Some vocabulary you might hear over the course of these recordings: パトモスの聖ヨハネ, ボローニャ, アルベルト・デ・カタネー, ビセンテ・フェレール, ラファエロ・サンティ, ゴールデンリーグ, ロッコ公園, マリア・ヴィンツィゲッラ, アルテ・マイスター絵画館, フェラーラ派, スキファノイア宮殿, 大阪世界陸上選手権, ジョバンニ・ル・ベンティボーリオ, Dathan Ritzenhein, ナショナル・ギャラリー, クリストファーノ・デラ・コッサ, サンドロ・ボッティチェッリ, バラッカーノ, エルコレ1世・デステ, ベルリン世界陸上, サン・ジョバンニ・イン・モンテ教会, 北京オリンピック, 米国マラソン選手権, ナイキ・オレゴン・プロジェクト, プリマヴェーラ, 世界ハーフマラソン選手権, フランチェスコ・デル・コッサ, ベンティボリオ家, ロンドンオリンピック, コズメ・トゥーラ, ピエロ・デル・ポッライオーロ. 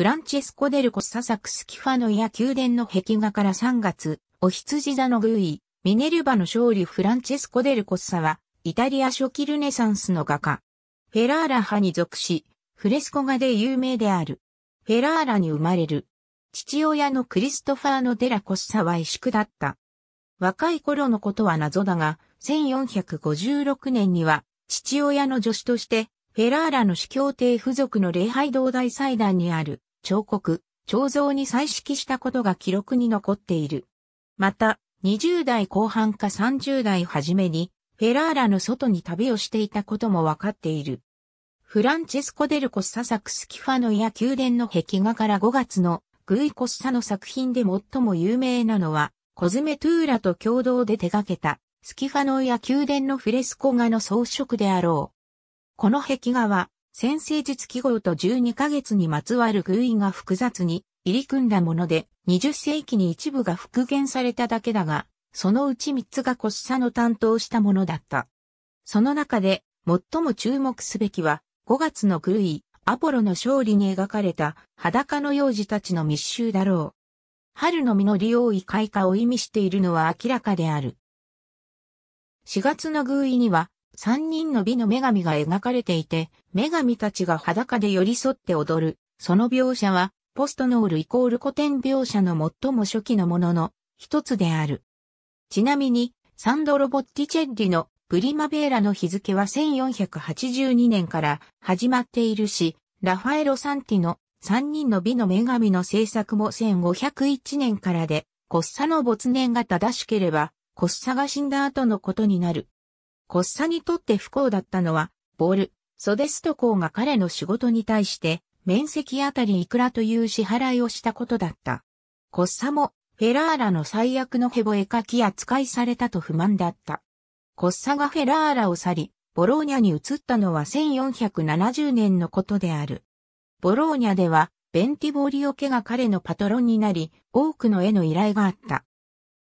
フランチェスコ・デル・コッサ・サクス・キファノや宮殿の壁画から3月、お羊座の寓意、ミネルヴァの勝利フランチェスコ・デル・コッサは、イタリア初期ルネサンスの画家。フェラーラ派に属し、フレスコ画で有名である。フェラーラに生まれる。父親のクリストファーノ・デラ・コッサは医宿だった。若い頃のことは謎だが、1456年には、父親の助手として、フェラーラの司教廷付属の礼拝堂大祭壇にある彫刻、彫像に彩色したことが記録に残っている。また、20代後半か30代初めに、フェラーラの外に旅をしていたこともわかっている。フランチェスコ・デル・コッサ・サクス・キファノや宮殿の壁画から5月の寓意コッサの作品で最も有名なのは、コズメ・トゥーラと共同で手掛けた、スキファノや宮殿のフレスコ画の装飾であろう。この壁画は、先世術記号と12ヶ月にまつわる寓意が複雑に入り組んだもので、20世紀に一部が復元されただけだが、そのうち3つがコッサの担当したものだった。その中で、最も注目すべきは、5月の寓意、アポロの勝利に描かれた裸の幼児たちの密集だろう。春の実り多い開花を意味しているのは明らかである。4月の寓意には、三人の美の女神が描かれていて、女神たちが裸で寄り添って踊る。その描写は、ポストノール=古典描写の最も初期のものの一つである。ちなみに、サンドロ・ボッティチェッリのプリマヴェーラの日付は1482年から始まっているし、ラファエロ・サンティの三人の美の女神の制作も1501年からで、コッサの没年が正しければ、コッサが死んだ後のことになる。コッサにとって不幸だったのは、ボル・ソデスト公が彼の仕事に対して、面積あたりいくらという支払いをしたことだった。コッサも、フェラーラの最悪のヘボ絵描き扱いされたと不満だった。コッサがフェラーラを去り、ボローニャに移ったのは1470年のことである。ボローニャでは、ベンティボリオ家が彼のパトロンになり、多くの絵の依頼があった。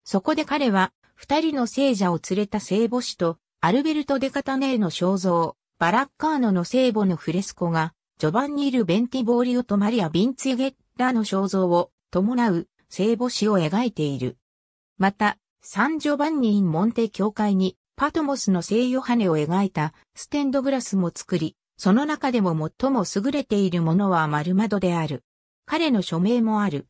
そこで彼は、二人の聖者を連れた聖母子と、アルベルト・デ・カタネーの肖像、バラッカーノの聖母のフレスコ画、ジョバンニ・ル・ベンティボーリオとマリア・ヴィンツィゲッラの肖像を伴う聖母子を描いている。また、サン・ジョバンニ・イン・モンテ教会にパトモスの聖ヨハネを描いたステンドグラスも作り、その中でも最も優れているものは丸窓である。彼の署名もある。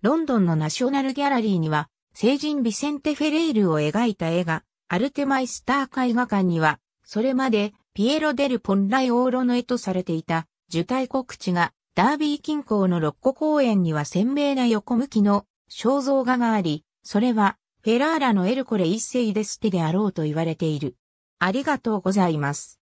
ロンドンのナショナルギャラリーには、聖人ビセンテ・フェレールを描いた絵が、アルテマイスター絵画館には、それまでピエロ・デル・ポンライオーロの絵とされていた受胎告知が、ダービー近郊のロッコ公園には鮮明な横向きの肖像画があり、それはフェラーラのエルコレ一世デステであろうと言われている。ありがとうございます。